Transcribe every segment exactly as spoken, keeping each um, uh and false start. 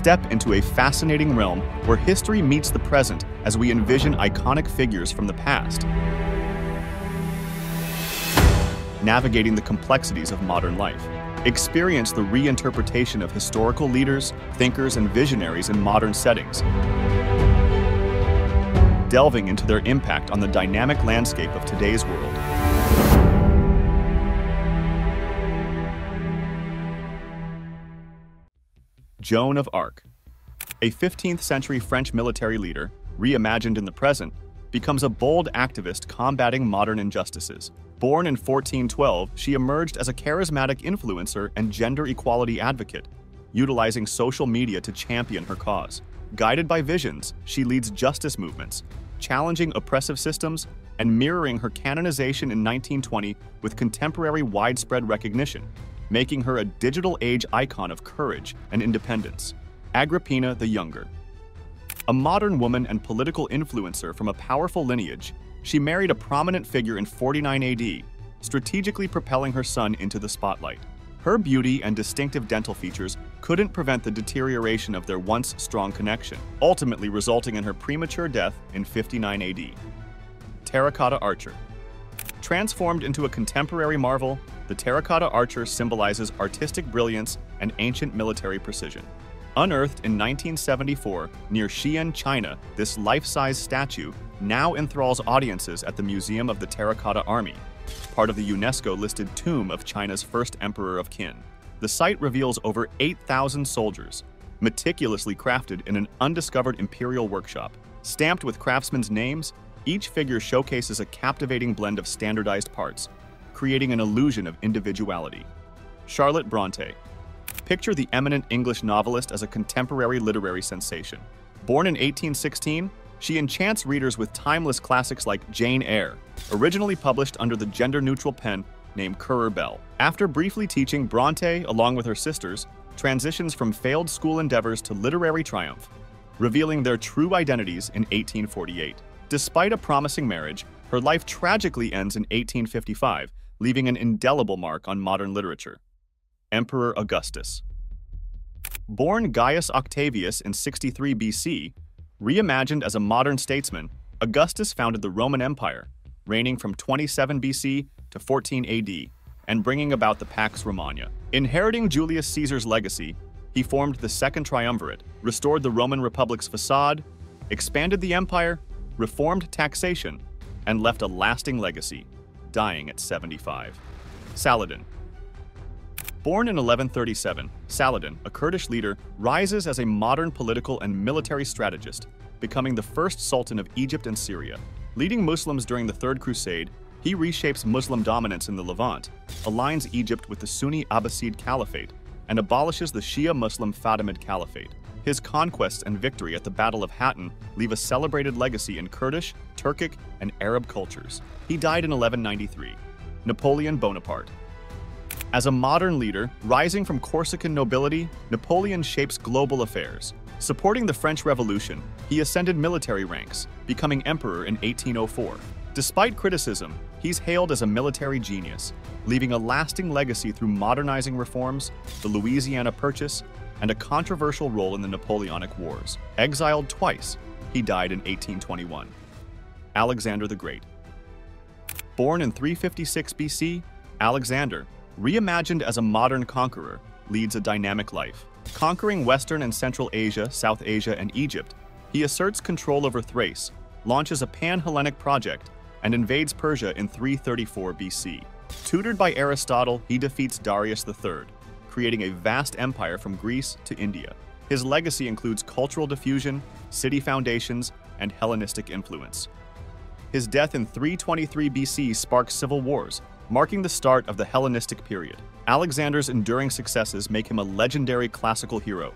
step into a fascinating realm where history meets the present as we envision iconic figures from the past, navigating the complexities of modern life. Experience the reinterpretation of historical leaders, thinkers, and visionaries in modern settings, delving into their impact on the dynamic landscape of today's world. Joan of Arc, a fifteenth century French military leader, reimagined in the present, becomes a bold activist combating modern injustices. Born in fourteen twelve, she emerged as a charismatic influencer and gender equality advocate, utilizing social media to champion her cause. Guided by visions, she leads justice movements, challenging oppressive systems and mirroring her canonization in nineteen twenty with contemporary widespread recognition, making her a digital age icon of courage and independence. Agrippina the Younger, a modern woman and political influencer from a powerful lineage, she married a prominent figure in forty-nine A D, strategically propelling her son into the spotlight. Her beauty and distinctive dental features couldn't prevent the deterioration of their once strong connection, ultimately resulting in her premature death in fifty-nine A D. Terracotta Archer. Transformed into a contemporary marvel, the Terracotta Archer symbolizes artistic brilliance and ancient military precision. Unearthed in nineteen seventy-four near Xi'an, China, this life-size statue now enthralls audiences at the Museum of the Terracotta Army, part of the UNESCO-listed tomb of China's first emperor of Qin. The site reveals over eight thousand soldiers, meticulously crafted in an undiscovered imperial workshop. Stamped with craftsmen's names, each figure showcases a captivating blend of standardized parts, creating an illusion of individuality. Charlotte Bronte. Picture the eminent English novelist as a contemporary literary sensation. Born in eighteen sixteen, she enchants readers with timeless classics like Jane Eyre, originally published under the gender-neutral pen name Currer Bell. After briefly teaching, Bronte, along with her sisters, transitions from failed school endeavors to literary triumph, revealing their true identities in eighteen forty-eight. Despite a promising marriage, her life tragically ends in eighteen fifty-five, leaving an indelible mark on modern literature. Emperor Augustus. Born Gaius Octavius in sixty-three B C, reimagined as a modern statesman, Augustus founded the Roman Empire, reigning from twenty-seven B C to fourteen A D and bringing about the Pax Romana. Inheriting Julius Caesar's legacy, he formed the Second Triumvirate, restored the Roman Republic's facade, expanded the empire, reformed taxation, and left a lasting legacy, dying at seventy-five. Saladin. Born in eleven thirty-seven, Saladin, a Kurdish leader, rises as a modern political and military strategist, becoming the first sultan of Egypt and Syria. Leading Muslims during the Third Crusade, he reshapes Muslim dominance in the Levant, aligns Egypt with the Sunni Abbasid Caliphate, and abolishes the Shia Muslim Fatimid Caliphate. His conquests and victory at the Battle of Hattin leave a celebrated legacy in Kurdish, Turkic, and Arab cultures. He died in eleven ninety-three. Napoleon Bonaparte. As a modern leader, rising from Corsican nobility, Napoleon shapes global affairs. Supporting the French Revolution, he ascended military ranks, becoming emperor in eighteen oh four. Despite criticism, he's hailed as a military genius, leaving a lasting legacy through modernizing reforms, the Louisiana Purchase, and a controversial role in the Napoleonic Wars. Exiled twice, he died in eighteen twenty-one. Alexander the Great. Born in three fifty-six B C, Alexander, reimagined as a modern conqueror, leads a dynamic life. Conquering Western and Central Asia, South Asia, and Egypt, he asserts control over Thrace, launches a pan-Hellenic project, and invades Persia in three thirty-four B C. Tutored by Aristotle, he defeats Darius the Third, creating a vast empire from Greece to India. His legacy includes cultural diffusion, city foundations, and Hellenistic influence. His death in three twenty-three B C sparks civil wars, marking the start of the Hellenistic period. Alexander's enduring successes make him a legendary classical hero,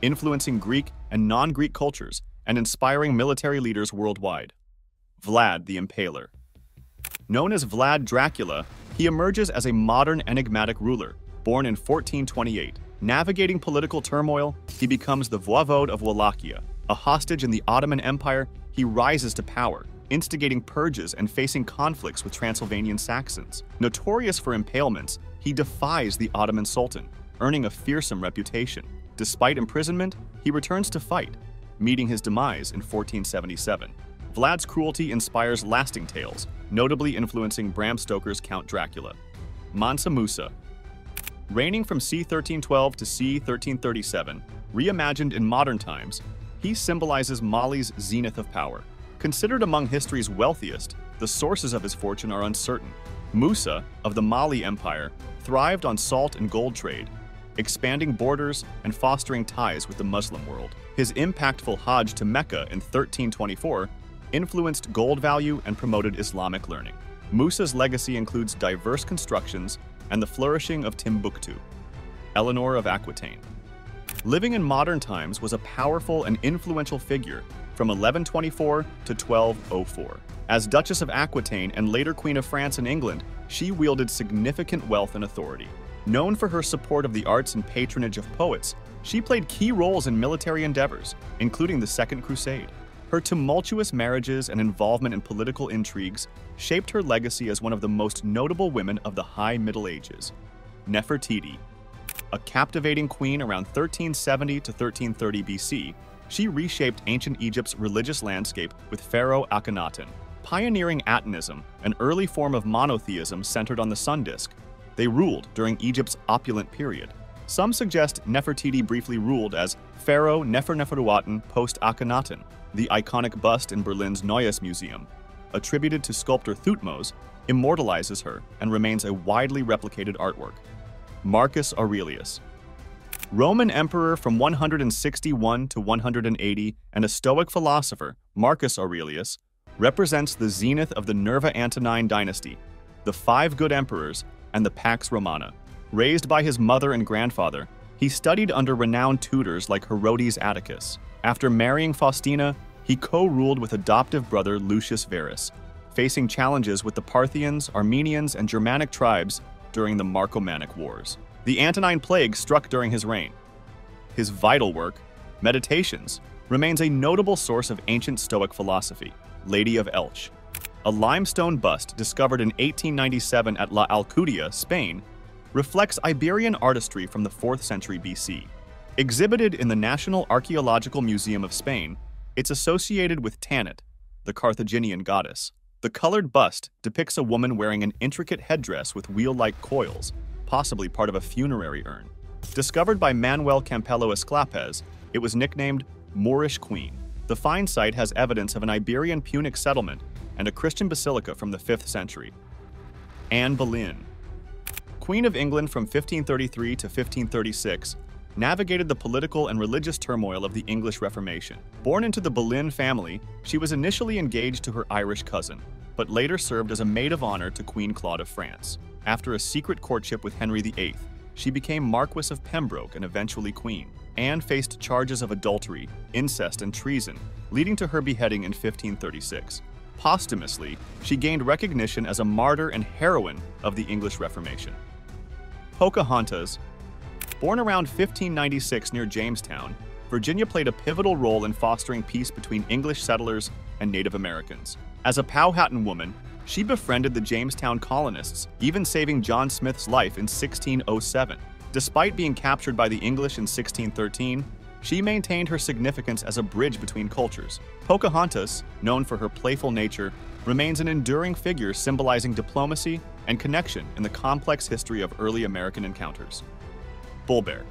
influencing Greek and non-Greek cultures and inspiring military leaders worldwide. Vlad the Impaler. Known as Vlad Dracula, he emerges as a modern enigmatic ruler. Born in fourteen twenty-eight, navigating political turmoil, he becomes the voivode of Wallachia. A hostage in the Ottoman Empire, he rises to power, instigating purges and facing conflicts with Transylvanian Saxons. Notorious for impalements, he defies the Ottoman Sultan, earning a fearsome reputation. Despite imprisonment, he returns to fight, meeting his demise in fourteen seventy-seven. Vlad's cruelty inspires lasting tales, notably influencing Bram Stoker's Count Dracula. Mansa Musa. Reigning from C thirteen twelve to C thirteen thirty-seven, reimagined in modern times, he symbolizes Mali's zenith of power. Considered among history's wealthiest, the sources of his fortune are uncertain. Musa, of the Mali Empire, thrived on salt and gold trade, expanding borders and fostering ties with the Muslim world. His impactful Hajj to Mecca in thirteen twenty-four influenced gold value and promoted Islamic learning. Musa's legacy includes diverse constructions and the flourishing of Timbuktu. Eleanor of Aquitaine. Living in modern times was a powerful and influential figure from eleven twenty-four to twelve oh four. As Duchess of Aquitaine and later Queen of France and England, she wielded significant wealth and authority. Known for her support of the arts and patronage of poets, she played key roles in military endeavors, including the Second Crusade. Her tumultuous marriages and involvement in political intrigues shaped her legacy as one of the most notable women of the High Middle Ages. Nefertiti. A captivating queen around thirteen seventy to thirteen thirty B C, she reshaped ancient Egypt's religious landscape with Pharaoh Akhenaten. Pioneering Atenism, an early form of monotheism centered on the sun disk, they ruled during Egypt's opulent period. Some suggest Nefertiti briefly ruled as Pharaoh Nefer-Neferuaten post-Akhenaten. The iconic bust in Berlin's Neues Museum, attributed to sculptor Thutmose, immortalizes her and remains a widely replicated artwork. Marcus Aurelius. Roman emperor from one hundred sixty-one to one hundred eighty and a Stoic philosopher, Marcus Aurelius, represents the zenith of the Nerva Antonine dynasty, the Five Good Emperors, and the Pax Romana. Raised by his mother and grandfather, he studied under renowned tutors like Herodes Atticus. After marrying Faustina, he co-ruled with adoptive brother Lucius Verus, facing challenges with the Parthians, Armenians, and Germanic tribes during the Marcomannic Wars. The Antonine Plague struck during his reign. His vital work, Meditations, remains a notable source of ancient Stoic philosophy. Lady of Elche. A limestone bust discovered in eighteen ninety-seven at La Alcudia, Spain, reflects Iberian artistry from the fourth century B C. Exhibited in the National Archaeological Museum of Spain, it's associated with Tanit, the Carthaginian goddess. The colored bust depicts a woman wearing an intricate headdress with wheel-like coils, possibly part of a funerary urn. Discovered by Manuel Campello Esclapes, it was nicknamed Moorish Queen. The find site has evidence of an Iberian Punic settlement and a Christian basilica from the fifth century. Anne Boleyn. Queen of England from fifteen thirty-three to fifteen thirty-six, navigated the political and religious turmoil of the English Reformation. Born into the Boleyn family, she was initially engaged to her Irish cousin, but later served as a maid of honor to Queen Claude of France. After a secret courtship with Henry the Eighth, she became Marquess of Pembroke and eventually Queen. Anne faced charges of adultery, incest, and treason, leading to her beheading in fifteen thirty-six. Posthumously, she gained recognition as a martyr and heroine of the English Reformation. Pocahontas. Born around fifteen ninety-six near Jamestown, Virginia played a pivotal role in fostering peace between English settlers and Native Americans. As a Powhatan woman, she befriended the Jamestown colonists, even saving John Smith's life in sixteen oh seven. Despite being captured by the English in sixteen thirteen, she maintained her significance as a bridge between cultures. Pocahontas, known for her playful nature, remains an enduring figure symbolizing diplomacy and connection in the complex history of early American encounters. Bull Bear,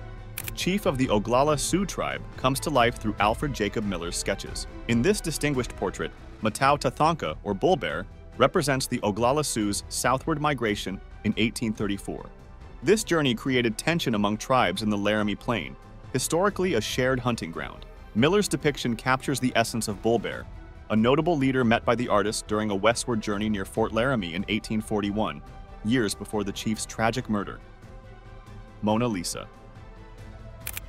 chief of the Oglala Sioux tribe, comes to life through Alfred Jacob Miller's sketches. In this distinguished portrait, Matau Tathonka, or Bull Bear, represents the Oglala Sioux's southward migration in eighteen thirty-four. This journey created tension among tribes in the Laramie Plain, historically a shared hunting ground. Miller's depiction captures the essence of Bull Bear, a notable leader met by the artist during a westward journey near Fort Laramie in eighteen forty-one, years before the chief's tragic murder. Mona Lisa.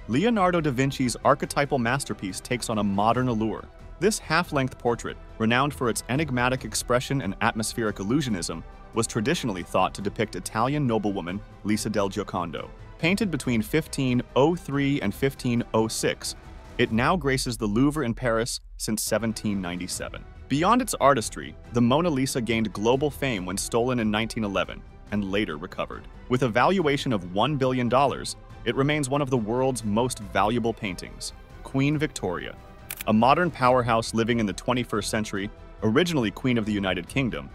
Leonardo da Vinci's archetypal masterpiece takes on a modern allure. This half-length portrait, renowned for its enigmatic expression and atmospheric illusionism, was traditionally thought to depict Italian noblewoman Lisa del Giocondo. Painted between fifteen oh three and fifteen oh six, it now graces the Louvre in Paris since seventeen ninety-seven. Beyond its artistry, the Mona Lisa gained global fame when stolen in nineteen eleven and later recovered. With a valuation of one billion dollars, It remains one of the world's most valuable paintings, Queen Victoria, a modern powerhouse living in the twenty-first century, originally Queen of the United Kingdom.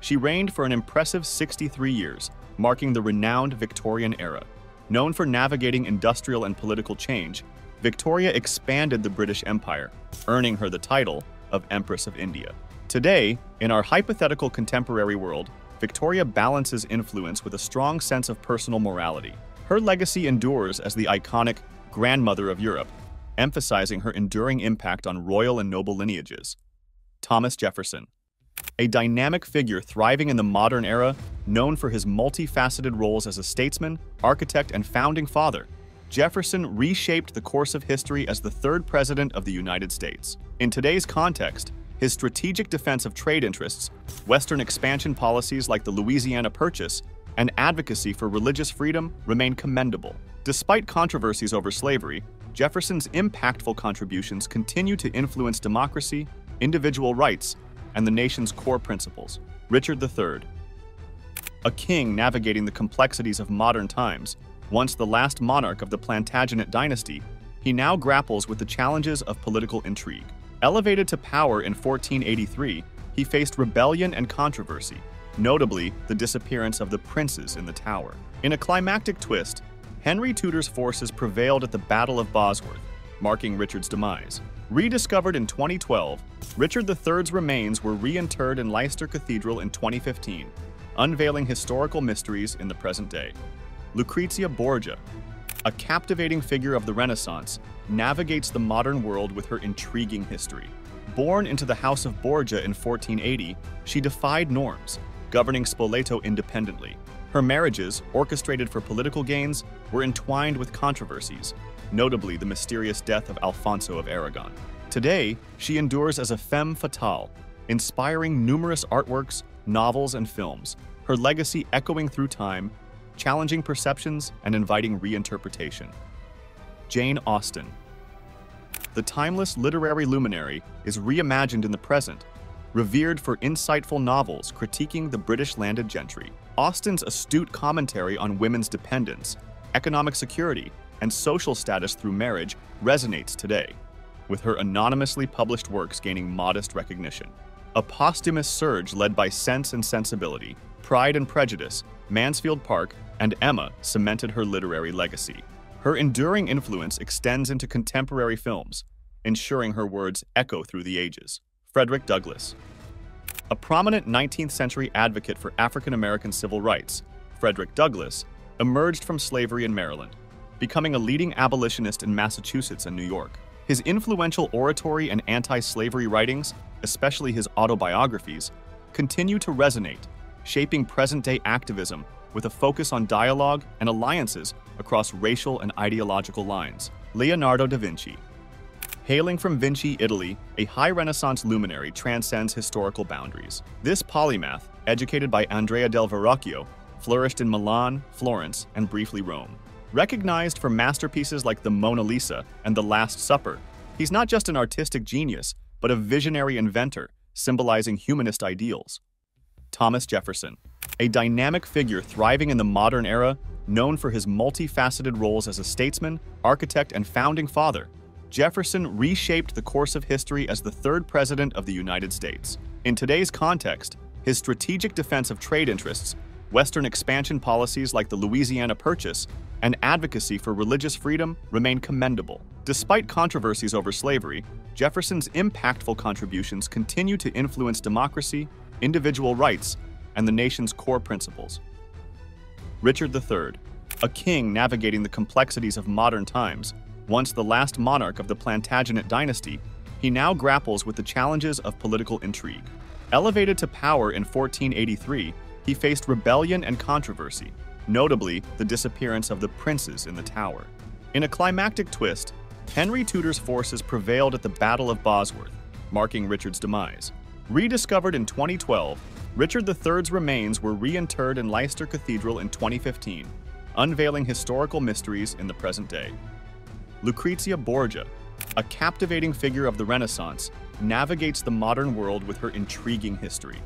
She reigned for an impressive sixty-three years, marking the renowned Victorian era. Known for navigating industrial and political change, Victoria expanded the British Empire, earning her the title of Empress of India. Today, in our hypothetical contemporary world, Victoria balances influence with a strong sense of personal morality. Her legacy endures as the iconic grandmother of Europe, emphasizing her enduring impact on royal and noble lineages. Thomas Jefferson, a dynamic figure thriving in the modern era, known for his multifaceted roles as a statesman, architect, and founding father, Jefferson reshaped the course of history as the third president of the United States. In today's context, his strategic defense of trade interests, Western expansion policies like the Louisiana Purchase, and advocacy for religious freedom remain commendable. Despite controversies over slavery, Jefferson's impactful contributions continue to influence democracy, individual rights, and the nation's core principles. Richard the Third, a king navigating the complexities of modern times. Once the last monarch of the Plantagenet dynasty, he now grapples with the challenges of political intrigue. Elevated to power in fourteen eighty-three, he faced rebellion and controversy, notably the disappearance of the princes in the Tower. In a climactic twist, Henry Tudor's forces prevailed at the Battle of Bosworth, marking Richard's demise. Rediscovered in twenty twelve, Richard the Third's remains were reinterred in Leicester Cathedral in twenty fifteen, unveiling historical mysteries in the present day. Lucrezia Borgia, a captivating figure of the Renaissance, navigates the modern world with her intriguing history. Born into the House of Borgia in fourteen eighty, she defied norms, governing Spoleto independently. Her marriages, orchestrated for political gains, were entwined with controversies, notably the mysterious death of Alfonso of Aragon. Today, she endures as a femme fatale, inspiring numerous artworks, novels, and films, her legacy echoing through time, challenging perceptions and inviting reinterpretation. Jane Austen, the timeless literary luminary, is reimagined in the present, revered for insightful novels critiquing the British landed gentry. Austen's astute commentary on women's dependence, economic security, and social status through marriage resonates today, with her anonymously published works gaining modest recognition. A posthumous surge led by Sense and Sensibility, Pride and Prejudice, Mansfield Park, and Emma cemented her literary legacy. Her enduring influence extends into contemporary films, ensuring her words echo through the ages. Frederick Douglass, a prominent nineteenth century advocate for African-American civil rights, Frederick Douglass emerged from slavery in Maryland, becoming a leading abolitionist in Massachusetts and New York. His influential oratory and anti-slavery writings, especially his autobiographies, continue to resonate, shaping present-day activism with a focus on dialogue and alliances across racial and ideological lines. Leonardo da Vinci, hailing from Vinci, Italy, a high Renaissance luminary transcends historical boundaries. This polymath, educated by Andrea del Verrocchio, flourished in Milan, Florence, and briefly Rome. Recognized for masterpieces like the Mona Lisa and the Last Supper, he's not just an artistic genius, but a visionary inventor, symbolizing humanist ideals. Thomas Jefferson, a dynamic figure thriving in the modern era, known for his multifaceted roles as a statesman, architect, and founding father, Jefferson reshaped the course of history as the third president of the United States. In today's context, his strategic defense of trade interests, Western expansion policies like the Louisiana Purchase, and advocacy for religious freedom remain commendable. Despite controversies over slavery, Jefferson's impactful contributions continue to influence democracy, individual rights, and the nation's core principles. Richard the Third, a king navigating the complexities of modern times. Once the last monarch of the Plantagenet dynasty, he now grapples with the challenges of political intrigue. Elevated to power in fourteen eighty-three, he faced rebellion and controversy, notably the disappearance of the princes in the Tower. In a climactic twist, Henry Tudor's forces prevailed at the Battle of Bosworth, marking Richard's demise. Rediscovered in twenty twelve, Richard the Third's remains were reinterred in Leicester Cathedral in twenty fifteen, unveiling historical mysteries in the present day. Lucrezia Borgia, a captivating figure of the Renaissance, navigates the modern world with her intriguing history.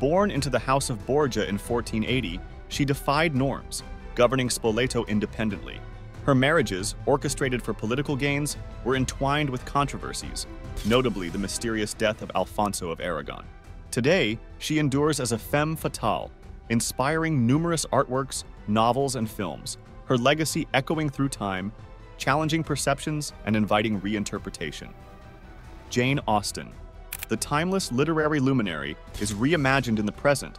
Born into the House of Borgia in fourteen eighty, she defied norms, governing Spoleto independently. Her marriages, orchestrated for political gains, were entwined with controversies, notably the mysterious death of Alfonso of Aragon. Today, she endures as a femme fatale, inspiring numerous artworks, novels, and films, her legacy echoing through time, challenging perceptions and inviting reinterpretation. Jane Austen, the timeless literary luminary, is reimagined in the present,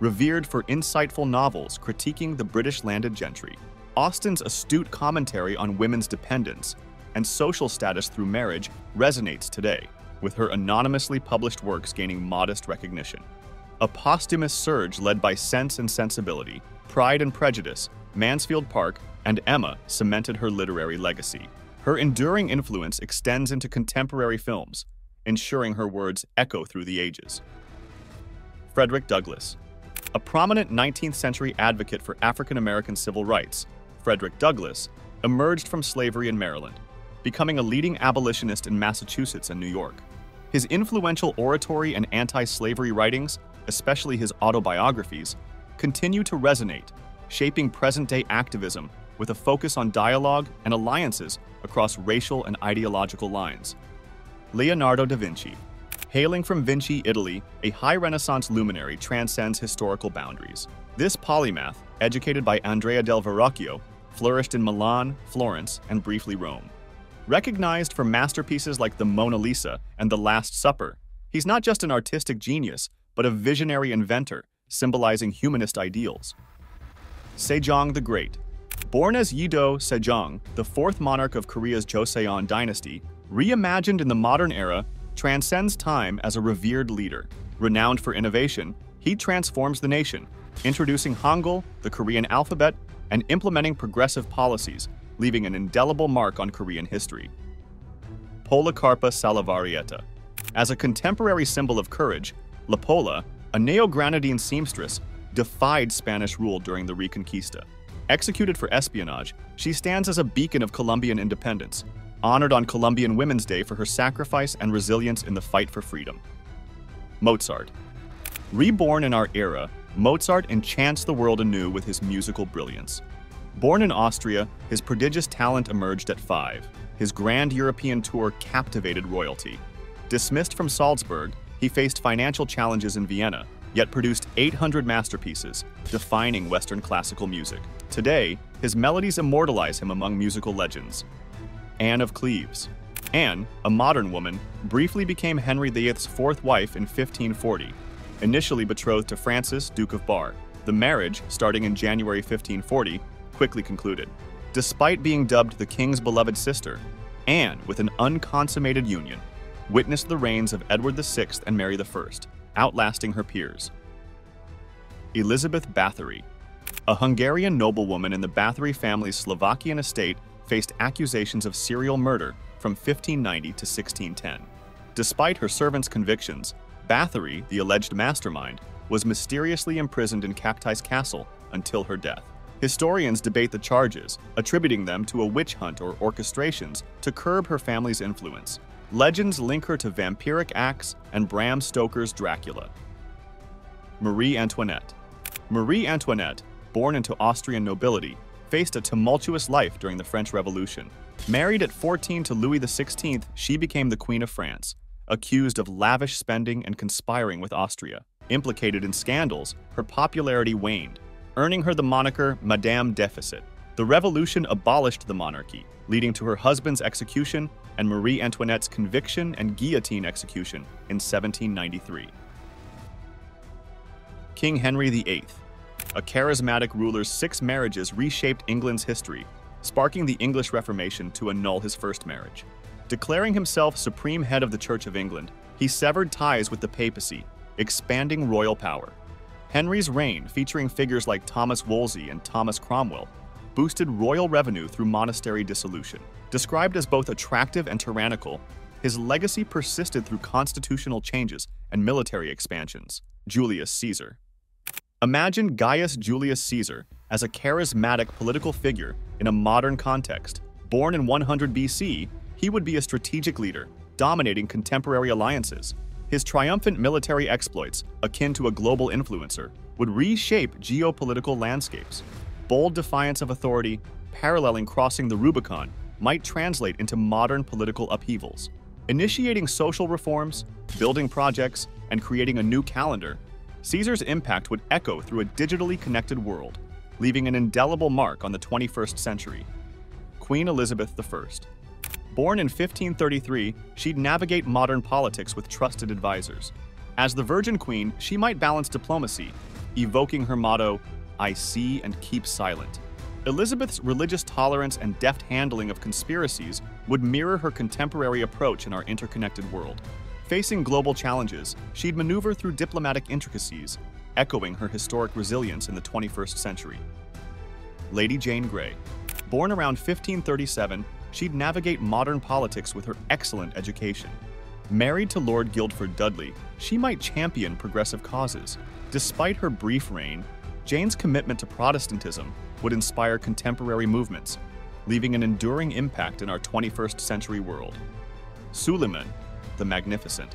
revered for insightful novels critiquing the British landed gentry. Austen's astute commentary on women's dependence and social status through marriage resonates today, with her anonymously published works gaining modest recognition. A posthumous surge led by Sense and Sensibility, Pride and Prejudice, Mansfield Park, and Emma cemented her literary legacy. Her enduring influence extends into contemporary films, ensuring her words echo through the ages. Frederick Douglass, a prominent nineteenth century advocate for African-American civil rights, Frederick Douglass emerged from slavery in Maryland, becoming a leading abolitionist in Massachusetts and New York. His influential oratory and anti-slavery writings, especially his autobiographies, continue to resonate, shaping present-day activism with a focus on dialogue and alliances across racial and ideological lines. Leonardo da Vinci, hailing from Vinci, Italy, a high Renaissance luminary transcends historical boundaries. This polymath, educated by Andrea del Verrocchio, flourished in Milan, Florence, and briefly Rome. Recognized for masterpieces like the Mona Lisa and the Last Supper, he's not just an artistic genius, but a visionary inventor, symbolizing humanist ideals. Sejong the Great. Born as Yedo Sejong, the fourth monarch of Korea's Joseon dynasty, reimagined in the modern era, transcends time as a revered leader. Renowned for innovation, he transforms the nation, introducing Hangul, the Korean alphabet, and implementing progressive policies, leaving an indelible mark on Korean history. Pola Carpa Salivarietta. As a contemporary symbol of courage, La Pola, a Neo-Granadine seamstress, defied Spanish rule during the Reconquista. Executed for espionage, she stands as a beacon of Colombian independence, honored on Colombian Women's Day for her sacrifice and resilience in the fight for freedom. Mozart. Reborn in our era, Mozart enchants the world anew with his musical brilliance. Born in Austria, his prodigious talent emerged at five. His grand European tour captivated royalty. Dismissed from Salzburg, he faced financial challenges in Vienna, yet produced eight hundred masterpieces, defining Western classical music. Today, his melodies immortalize him among musical legends. Anne of Cleves. Anne, a modern woman, briefly became Henry the eighth's fourth wife in fifteen forty, initially betrothed to Francis, Duke of Bar. The marriage, starting in January fifteen forty, quickly concluded. Despite being dubbed the king's beloved sister, Anne, with an unconsummated union, witnessed the reigns of Edward the sixth and Mary the first, outlasting her peers. Elizabeth Bathory. A Hungarian noblewoman in the Bathory family's Slovakian estate faced accusations of serial murder from fifteen ninety to sixteen ten. Despite her servants' convictions, Bathory, the alleged mastermind, was mysteriously imprisoned in Cacti's Castle until her death. Historians debate the charges, attributing them to a witch hunt or orchestrations to curb her family's influence. Legends link her to vampiric acts and Bram Stoker's Dracula. Marie Antoinette. Marie Antoinette, born into Austrian nobility, faced a tumultuous life during the French Revolution. Married at fourteen to Louis the sixteenth, she became the Queen of France, accused of lavish spending and conspiring with Austria. Implicated in scandals, her popularity waned, earning her the moniker Madame Deficit. The revolution abolished the monarchy, leading to her husband's execution and Marie Antoinette's conviction and guillotine execution in seventeen ninety-three. King Henry the eighth. A charismatic ruler's six marriages reshaped England's history, sparking the English Reformation to annul his first marriage. Declaring himself supreme head of the Church of England, he severed ties with the papacy, expanding royal power. Henry's reign, featuring figures like Thomas Wolsey and Thomas Cromwell, boosted royal revenue through monastery dissolution. Described as both attractive and tyrannical, his legacy persisted through constitutional changes and military expansions. Julius Caesar. Imagine Gaius Julius Caesar as a charismatic political figure in a modern context. Born in one hundred B C, he would be a strategic leader, dominating contemporary alliances. His triumphant military exploits, akin to a global influencer, would reshape geopolitical landscapes. Bold defiance of authority, paralleling crossing the Rubicon might translate into modern political upheavals. Initiating social reforms, building projects, and creating a new calendar, Caesar's impact would echo through a digitally connected world, leaving an indelible mark on the twenty-first century. Queen Elizabeth the First. Born in fifteen thirty-three, she'd navigate modern politics with trusted advisors. As the Virgin Queen, she might balance diplomacy, evoking her motto, "I see and keep silent." Elizabeth's religious tolerance and deft handling of conspiracies would mirror her contemporary approach in our interconnected world. Facing global challenges, she'd maneuver through diplomatic intricacies, echoing her historic resilience in the twenty-first century. Lady Jane Grey. Born around fifteen thirty-seven, she'd navigate modern politics with her excellent education. Married to Lord Guildford Dudley, she might champion progressive causes. Despite her brief reign, Jane's commitment to Protestantism would inspire contemporary movements, leaving an enduring impact in our twenty-first century world. Suleiman the Magnificent.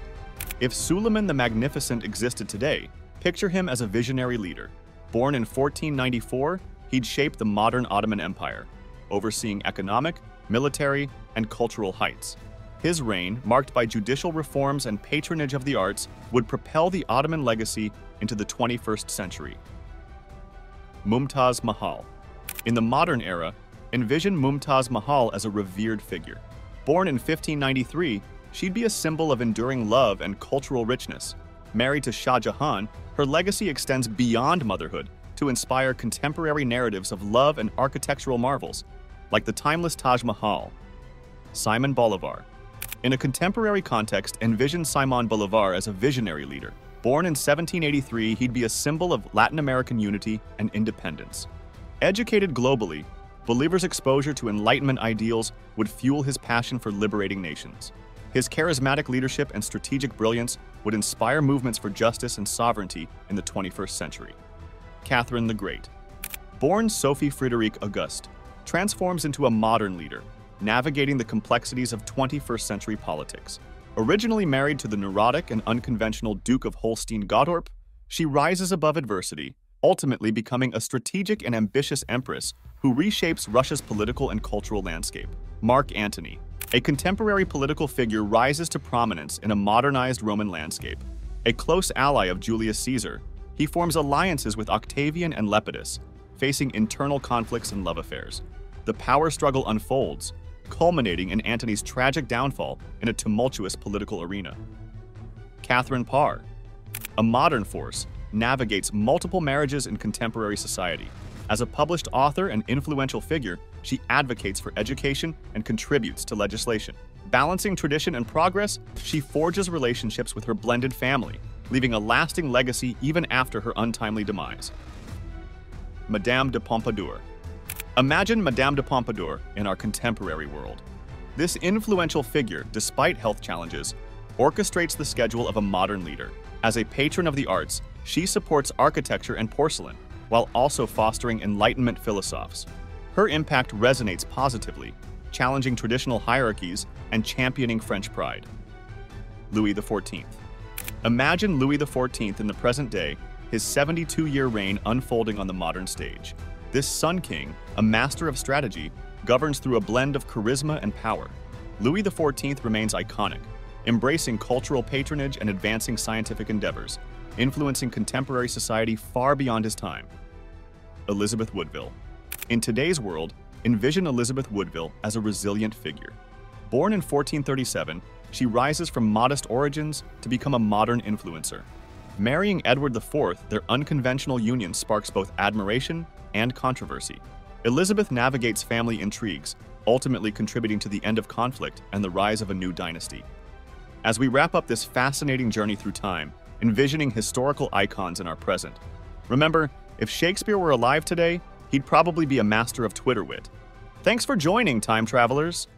If Suleiman the Magnificent existed today, picture him as a visionary leader. Born in fourteen ninety-four, he'd shape the modern Ottoman Empire, overseeing economic, military, and cultural heights. His reign, marked by judicial reforms and patronage of the arts, would propel the Ottoman legacy into the twenty-first century. Mumtaz Mahal. In the modern era, envision Mumtaz Mahal as a revered figure. Born in fifteen ninety-three, she'd be a symbol of enduring love and cultural richness. Married to Shah Jahan, her legacy extends beyond motherhood to inspire contemporary narratives of love and architectural marvels, like the timeless Taj Mahal. Simon Bolivar. In a contemporary context, envision Simon Bolivar as a visionary leader. Born in seventeen eighty-three, he'd be a symbol of Latin American unity and independence. Educated globally, Bolivar's exposure to Enlightenment ideals would fuel his passion for liberating nations. His charismatic leadership and strategic brilliance would inspire movements for justice and sovereignty in the twenty-first century. Catherine the Great. Born Sophie Frédérique Auguste, transforms into a modern leader, navigating the complexities of twenty-first century politics. Originally married to the neurotic and unconventional Duke of Holstein-Gottorp, she rises above adversity, ultimately becoming a strategic and ambitious empress who reshapes Russia's political and cultural landscape. Mark Antony. A contemporary political figure rises to prominence in a modernized Roman landscape. A close ally of Julius Caesar, he forms alliances with Octavian and Lepidus, facing internal conflicts and love affairs. The power struggle unfolds, culminating in Antony's tragic downfall in a tumultuous political arena. Catherine Parr. A modern force, navigates multiple marriages in contemporary society. As a published author and influential figure, she advocates for education and contributes to legislation. Balancing tradition and progress, she forges relationships with her blended family, leaving a lasting legacy even after her untimely demise. Madame de Pompadour. Imagine Madame de Pompadour in our contemporary world. This influential figure, despite health challenges, orchestrates the schedule of a modern leader. As a patron of the arts, she supports architecture and porcelain, while also fostering Enlightenment philosophes. Her impact resonates positively, challenging traditional hierarchies and championing French pride. Louis the fourteenth. Imagine Louis the fourteenth in the present day, his seventy-two-year reign unfolding on the modern stage. This Sun King, a master of strategy, governs through a blend of charisma and power. Louis the fourteenth remains iconic, embracing cultural patronage and advancing scientific endeavors, influencing contemporary society far beyond his time. Elizabeth Woodville. In today's world, envision Elizabeth Woodville as a resilient figure. Born in fourteen thirty-seven, she rises from modest origins to become a modern influencer. Marrying Edward the Fourth, their unconventional union sparks both admiration and controversy. Elizabeth navigates family intrigues, ultimately contributing to the end of conflict and the rise of a new dynasty. As we wrap up this fascinating journey through time, envisioning historical icons in our present. Remember, if Shakespeare were alive today, he'd probably be a master of Twitter wit. Thanks for joining, time travelers!